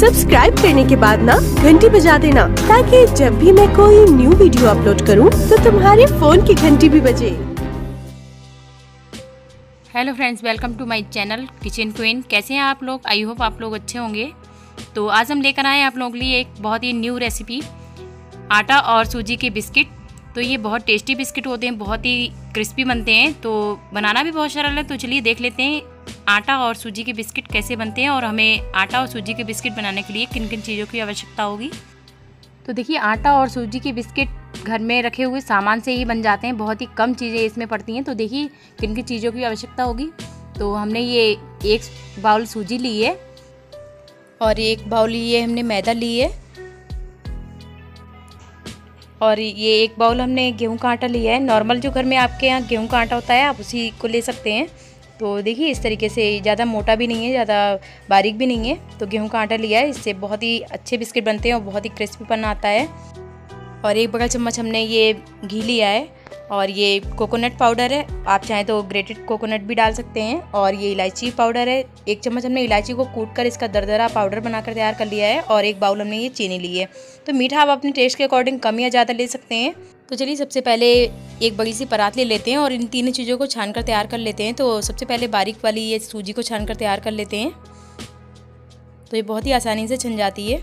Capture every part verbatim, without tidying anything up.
Subscribe करने के बाद ना घंटी बजा देना ताकि जब भी मैं कोई न्यू वीडियो अपलोड करूं तो तुम्हारे फोन की घंटी भी बजे। Hello friends, welcome to my channel kitchen queen. कैसे हैं आप लोग? आई होप आप लोग अच्छे होंगे। तो आज हम लेकर आए आप लोगों के लिए एक बहुत ही न्यू रेसिपी, आटा और सूजी के बिस्किट। तो ये बहुत टेस्टी बिस्किट होते हैं, बहुत ही क्रिस्पी बनते हैं, तो बनाना भी बहुत सरल है। तो चलिए देख लेते हैं आटा और सूजी के बिस्किट कैसे बनते हैं और हमें आटा और सूजी के बिस्किट बनाने के लिए किन किन चीज़ों की आवश्यकता होगी। तो देखिए, आटा और सूजी के बिस्किट घर में रखे हुए सामान से ही बन जाते हैं, बहुत ही कम चीज़ें इसमें पड़ती हैं। तो देखिए किन किन चीज़ों की आवश्यकता होगी। तो हमने ये एक बाउल सूजी ली है और एक बाउल ये हमने मैदा ली है और ये एक बाउल हमने गेहूं का आटा लिया है। नॉर्मल जो घर में आपके यहाँ गेहूं का आटा होता है आप उसी को ले सकते हैं। तो देखिए इस तरीके से, ज़्यादा मोटा भी नहीं है, ज़्यादा बारीक भी नहीं है। तो गेहूं का आटा लिया है, इससे बहुत ही अच्छे बिस्किट बनते हैं और बहुत ही क्रिस्पीपन आता है। और एक बड़ा चम्मच हमने ये घी लिया है और ये कोकोनट पाउडर है, आप चाहें तो ग्रेटेड कोकोनट भी डाल सकते हैं। और ये इलायची पाउडर है, एक चम्मच हमने इलायची को कूटकर इसका दरदरा पाउडर बनाकर तैयार कर लिया है। और एक बाउल हमने ये चीनी ली है। तो मीठा आप अपने टेस्ट के अकॉर्डिंग कम या ज़्यादा ले सकते हैं। तो चलिए सबसे पहले एक बड़ी सी परात ले लेते हैं और इन तीनों चीज़ों को छान कर तैयार कर लेते हैं। तो सबसे पहले बारीक वाली ये सूजी को छान कर तैयार कर लेते हैं, तो ये बहुत ही आसानी से छन जाती है।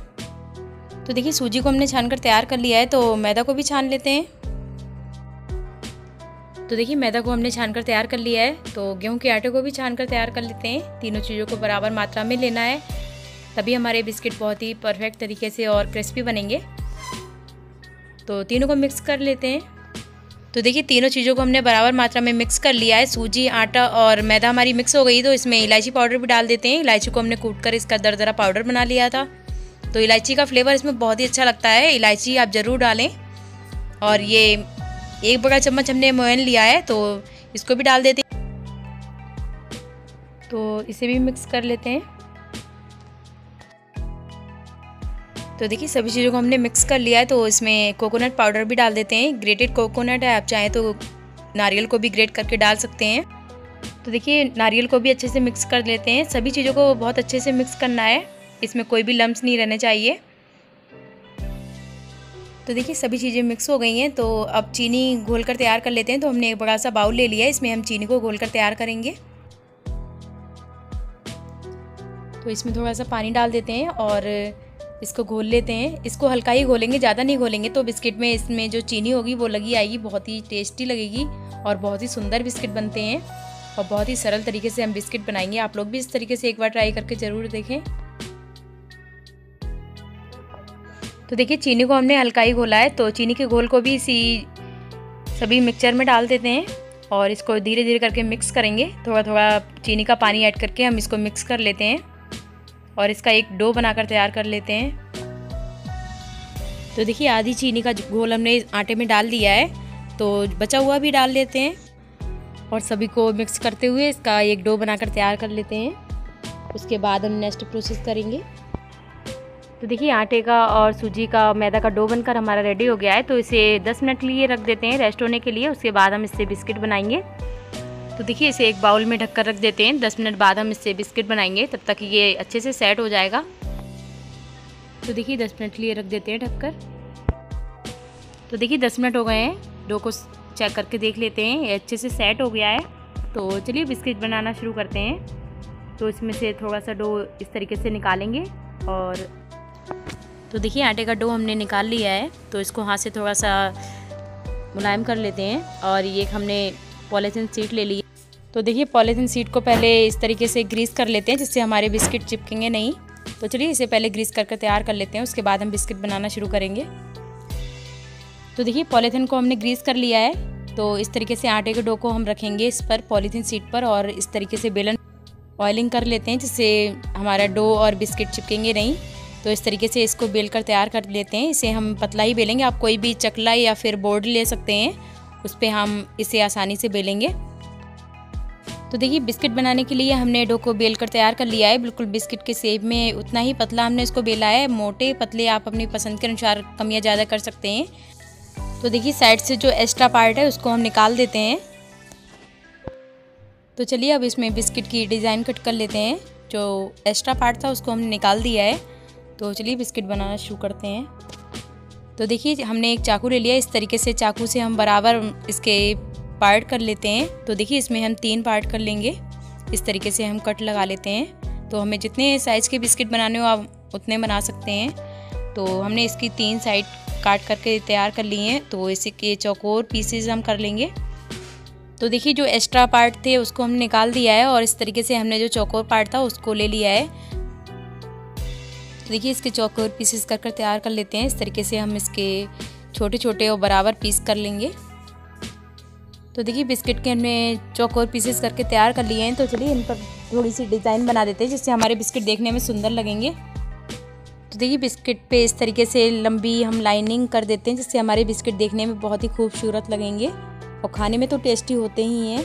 तो देखिए सूजी को हमने छान कर तैयार कर लिया है, तो मैदा को भी छान लेते हैं। तो देखिए मैदा को हमने छान कर तैयार कर लिया है, तो गेहूं के आटे को भी छान कर तैयार कर लेते हैं। तीनों चीज़ों को बराबर मात्रा में लेना है, तभी हमारे बिस्किट बहुत ही परफेक्ट तरीके से और क्रिस्पी बनेंगे। तो तीनों को मिक्स कर लेते हैं। तो देखिए तीनों चीज़ों को हमने बराबर मात्रा में मिक्स कर लिया है। सूजी, आटा और मैदा हमारी मिक्स हो गई, तो इसमें इलायची पाउडर भी डाल देते हैं। इलायची को हमने कूट कर इसका दरदरा पाउडर बना लिया था, तो इलायची का फ्लेवर इसमें बहुत ही अच्छा लगता है, इलायची आप ज़रूर डालें। और ये एक बड़ा चम्मच हमने मोयन लिया है, तो इसको भी डाल देते हैं, तो इसे भी मिक्स कर लेते हैं। तो देखिए सभी चीज़ों को हमने मिक्स कर लिया है, तो इसमें कोकोनट पाउडर भी डाल देते हैं। ग्रेटेड कोकोनट है, आप चाहें तो नारियल को भी ग्रेट करके डाल सकते हैं। तो देखिए नारियल को भी अच्छे से मिक्स कर लेते हैं। सभी चीज़ों को बहुत अच्छे से मिक्स करना है, इसमें कोई भी लम्स नहीं रहने चाहिए। तो देखिए सभी चीज़ें मिक्स हो गई हैं, तो अब चीनी घोल कर तैयार कर लेते हैं। तो हमने एक बड़ा सा बाउल ले लिया है, इसमें हम चीनी को घोल कर तैयार करेंगे। तो इसमें थोड़ा सा पानी डाल देते हैं और इसको घोल लेते हैं। इसको हल्का ही घोलेंगे, ज़्यादा नहीं घोलेंगे, तो बिस्किट में इसमें जो चीनी होगी वो लगी आएगी, बहुत ही टेस्टी लगेगी और बहुत ही सुंदर बिस्किट बनते हैं। और बहुत ही सरल तरीके से हम बिस्किट बनाएंगे, आप लोग भी इस तरीके से एक बार ट्राई करके ज़रूर देखें। तो देखिए चीनी को हमने हल्का ही घोला है, तो चीनी के घोल को भी इसी सभी मिक्सचर में डाल देते हैं और इसको धीरे धीरे करके मिक्स करेंगे। थोड़ा थोड़ा चीनी का पानी ऐड करके हम इसको मिक्स कर लेते हैं और इसका एक डो बनाकर तैयार कर लेते हैं। तो देखिए आधी चीनी का घोल हमने आटे में डाल दिया है, तो बचा हुआ भी डाल लेते हैं और सभी को मिक्स करते हुए इसका एक डो बनाकर तैयार कर लेते हैं। उसके बाद हम नेक्स्ट प्रोसेस करेंगे। तो देखिए आटे का और सूजी का, मैदा का डो बनकर हमारा रेडी हो गया है, तो इसे दस मिनट के लिए रख देते हैं रेस्ट होने के लिए। उसके बाद हम इससे बिस्किट बनाएंगे। तो देखिए इसे एक बाउल में ढककर रख देते हैं, दस मिनट बाद हम इससे बिस्किट बनाएंगे, तब तक ये अच्छे से सेट हो जाएगा। तो देखिए दस मिनट के लिए रख देते हैं ढककर। तो देखिए दस मिनट हो गए हैं, डो को चेक करके देख लेते हैं, ये अच्छे से सेट हो गया है। तो चलिए बिस्किट बनाना शुरू करते हैं। तो इसमें से थोड़ा सा डो इस तरीके से निकालेंगे और तो देखिए आटे का डो हमने निकाल लिया है, तो इसको हाथ से थोड़ा सा मुलायम कर लेते हैं। और ये हमने पॉलीथिन सीट ले ली है, तो देखिए पॉलीथिन सीट को पहले इस तरीके से ग्रीस कर लेते हैं, जिससे हमारे बिस्किट चिपकेंगे नहीं। तो चलिए इसे पहले ग्रीस करके तैयार कर लेते हैं, उसके बाद हम बिस्किट बनाना शुरू करेंगे। तो देखिए पॉलीथिन को हमने ग्रीस कर लिया है, तो इस तरीके से आटे के डो को हम रखेंगे इस पर, पॉलीथिन सीट पर, और इस तरीके से बेलन ऑयलिंग कर लेते हैं, जिससे हमारा डो और बिस्किट चिपकेंगे नहीं। तो इस तरीके से इसको बेल कर तैयार कर लेते हैं। इसे हम पतला ही बेलेंगे, आप कोई भी चकला या फिर बोर्ड ले सकते हैं, उस पर हम इसे आसानी से बेलेंगे। तो देखिए बिस्किट बनाने के लिए हमने डो को बेल कर तैयार कर लिया है, बिल्कुल बिस्किट के शेप में, उतना ही पतला हमने इसको बेला है। मोटे पतले आप अपनी पसंद के अनुसार कम या ज़्यादा कर सकते हैं। तो देखिए साइड से जो एक्स्ट्रा पार्ट है उसको हम निकाल देते हैं। तो चलिए अब इसमें बिस्किट की डिज़ाइन कट कर लेते हैं। जो एक्स्ट्रा पार्ट था उसको हमने निकाल दिया है, तो चलिए बिस्किट बनाना शुरू करते हैं। तो देखिए हमने एक चाकू ले लिया। इस तरीके से चाकू से हम बराबर इसके पार्ट कर लेते हैं। तो देखिए इसमें हम तीन पार्ट कर लेंगे। इस तरीके से हम कट लगा लेते हैं। तो हमें जितने साइज़ के बिस्किट बनाने हो आप उतने बना सकते हैं। तो हमने इसकी तीन साइड काट करके तैयार कर लिए हैं। तो इसके चौकोर पीसेज हम कर लेंगे। तो देखिए जो एक्स्ट्रा पार्ट थे उसको हमने निकाल दिया है और इस तरीके से हमने जो चौकोर पार्ट था उसको ले लिया है। तो देखिए इसके चौकोर पीसेस कर कर तैयार कर लेते हैं। इस तरीके से हम इसके छोटे छोटे और बराबर पीस कर लेंगे। तो देखिए बिस्किट के हमने चौकोर पीसेस करके तैयार कर लिए हैं। तो चलिए इन पर थोड़ी सी डिज़ाइन बना देते हैं जिससे हमारे बिस्किट देखने में सुंदर लगेंगे। तो देखिए बिस्किट पे इस तरीके से लंबी हम लाइनिंग कर देते हैं जिससे हमारे बिस्किट देखने में बहुत ही खूबसूरत लगेंगे और खाने में तो टेस्टी होते ही हैं।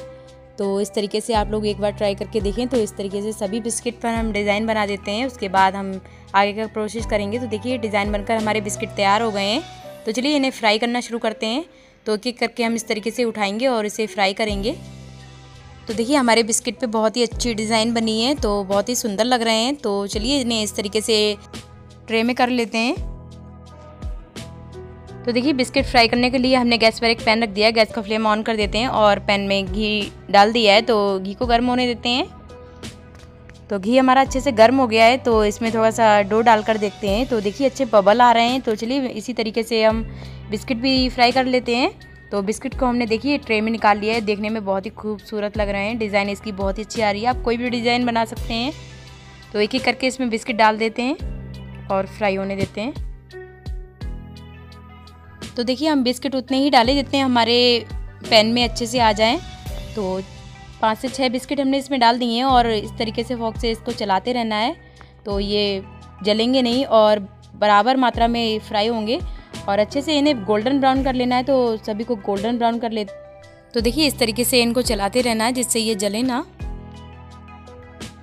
तो इस तरीके से आप लोग एक बार ट्राई करके देखें। तो इस तरीके से सभी बिस्किट पर हम डिज़ाइन बना देते हैं, उसके बाद हम आगे का प्रोसेस करेंगे। तो देखिए डिज़ाइन बनकर हमारे बिस्किट तैयार हो गए हैं। तो चलिए इन्हें फ्राई करना शुरू करते हैं। तो एक एक करके हम इस तरीके से उठाएंगे और इसे फ्राई करेंगे। तो देखिए हमारे बिस्किट पे बहुत ही अच्छी डिज़ाइन बनी है, तो बहुत ही सुंदर लग रहे हैं। तो चलिए इन्हें इस तरीके से ट्रे में कर लेते हैं। तो देखिए बिस्किट फ्राई करने के लिए हमने गैस पर एक पैन रख दिया है। गैस का फ्लेम ऑन कर देते हैं और पैन में घी डाल दिया है। तो घी को गर्म होने देते हैं। तो घी हमारा अच्छे से गर्म हो गया है। तो इसमें थोड़ा सा डो डाल कर देखते हैं। तो देखिए अच्छे बबल आ रहे हैं। तो चलिए इसी तरीके से हम बिस्किट भी फ्राई कर लेते हैं। तो बिस्किट को हमने देखिए ट्रे में निकाल लिया है। देखने में बहुत ही खूबसूरत लग रहे हैं। डिज़ाइन इसकी बहुत ही अच्छी आ रही है। आप कोई भी डिज़ाइन बना सकते हैं। तो एक एक करके इसमें बिस्किट डाल देते हैं और फ्राई होने देते हैं। तो देखिए हम बिस्किट उतने ही डालें जितने हमारे पैन में अच्छे से आ जाएं। तो पाँच से छः बिस्किट हमने इसमें डाल दिए हैं और इस तरीके से फोक से इसको चलाते रहना है। तो ये जलेंगे नहीं और बराबर मात्रा में फ्राई होंगे और अच्छे से इन्हें गोल्डन ब्राउन कर लेना है। तो सभी को गोल्डन ब्राउन कर ले। तो देखिए इस तरीके से इनको चलाते रहना है जिससे ये जले ना।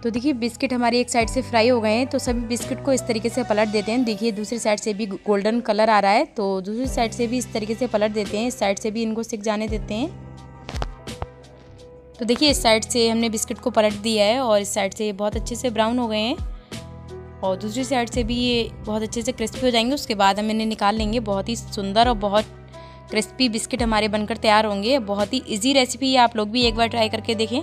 तो देखिए बिस्किट हमारे एक साइड से फ्राई हो गए हैं। तो सभी बिस्किट को इस तरीके से पलट देते हैं। देखिए दूसरी साइड से भी गोल्डन कलर आ रहा है। तो दूसरी साइड से भी इस तरीके से पलट देते हैं। इस साइड से भी इनको सिक जाने देते हैं। तो देखिए इस साइड से हमने बिस्किट को पलट दिया है और इस साइड से बहुत अच्छे से ब्राउन हो गए हैं और दूसरी साइड से भी ये बहुत अच्छे से क्रिस्पी हो जाएंगे। उसके बाद हम इन्हें निकाल लेंगे। बहुत ही सुंदर और बहुत क्रिस्पी बिस्किट हमारे बनकर तैयार होंगे। बहुत ही ईजी रेसिपी है, आप लोग भी एक बार ट्राई करके देखें।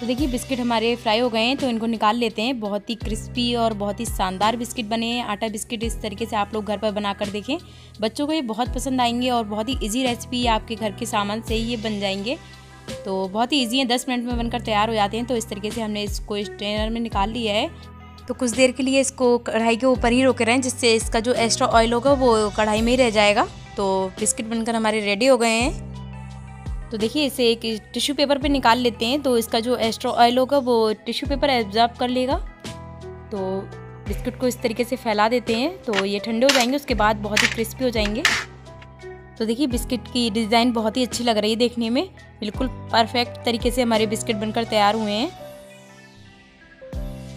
तो देखिए बिस्किट हमारे फ्राई हो गए हैं। तो इनको निकाल लेते हैं। बहुत ही क्रिस्पी और बहुत ही शानदार बिस्किट बने हैं। आटा बिस्किट इस तरीके से आप लोग घर पर बना कर देखें। बच्चों को ये बहुत पसंद आएंगे और बहुत ही इजी रेसिपी है। आपके घर के सामान से ही ये बन जाएंगे। तो बहुत ही इजी है, दस मिनट में बनकर तैयार हो जाते हैं। तो इस तरीके से हमने इसको स्ट्रेनर में निकाल लिया है। तो कुछ देर के लिए इसको कढ़ाई के ऊपर ही रोके रहें जिससे इसका जो एक्स्ट्रा ऑयल होगा वो कढ़ाई में ही रह जाएगा। तो बिस्किट बनकर हमारे रेडी हो गए हैं। तो देखिए इसे एक टिश्यू पेपर पे निकाल लेते हैं। तो इसका जो एक्स्ट्रा ऑयल होगा वो टिश्यू पेपर एब्जॉर्ब कर लेगा। तो बिस्किट को इस तरीके से फैला देते हैं। तो ये ठंडे हो जाएंगे, उसके बाद बहुत ही क्रिस्पी हो जाएंगे। तो देखिए बिस्किट की डिज़ाइन बहुत ही अच्छी लग रही है देखने में। बिल्कुल परफेक्ट तरीके से हमारे बिस्किट बनकर तैयार हुए हैं।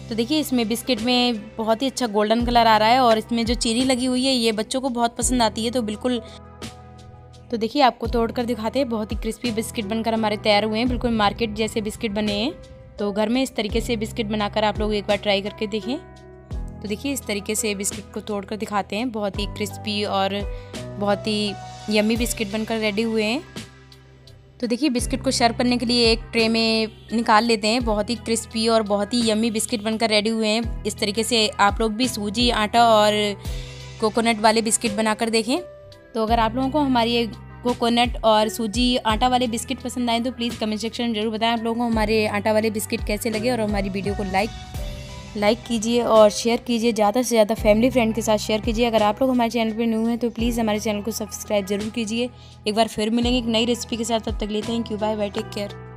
तो देखिए इसमें बिस्किट में बहुत ही अच्छा गोल्डन कलर आ रहा है और इसमें जो चीनी लगी हुई है ये बच्चों को बहुत पसंद आती है। तो बिल्कुल तो देखिए आपको तोड़कर दिखाते हैं। बहुत ही क्रिस्पी बिस्किट बनकर हमारे तैयार हुए हैं। बिल्कुल मार्केट जैसे बिस्किट बने हैं। तो घर में इस तरीके से बिस्किट बनाकर आप लोग एक बार ट्राई करके देखें। तो देखिए इस तरीके से बिस्किट को तोड़कर दिखाते हैं। बहुत ही क्रिस्पी और बहुत ही यम्मी बिस्किट बनकर रेडी हुए हैं। तो देखिए बिस्किट को सर्व करने के लिए एक ट्रे में निकाल लेते हैं। बहुत ही क्रिस्पी और बहुत ही यम्मी बिस्किट बनकर रेडी हुए हैं। इस तरीके से आप लोग भी सूजी, आटा और कोकोनट वाले बिस्किट बनाकर देखें। तो अगर आप लोगों को हमारी ये कोकोनट और सूजी आटा वाले बिस्किट पसंद आए तो प्लीज़ कमेंट सेक्शन में जरूर बताएं आप लोगों को हमारे आटा वाले बिस्किट कैसे लगे। और हमारी वीडियो को लाइक लाइक कीजिए और शेयर कीजिए, ज़्यादा से ज़्यादा फैमिली फ्रेंड के साथ शेयर कीजिए। अगर आप लोग हमारे चैनल पर न्यू हैं तो प्लीज़ हमारे चैनल को सब्सक्राइब जरूर कीजिए। एक बार फिर मिलेंगे एक नई रेसिपी के साथ। तब तक लेते हैं thank you, bye bye, take care.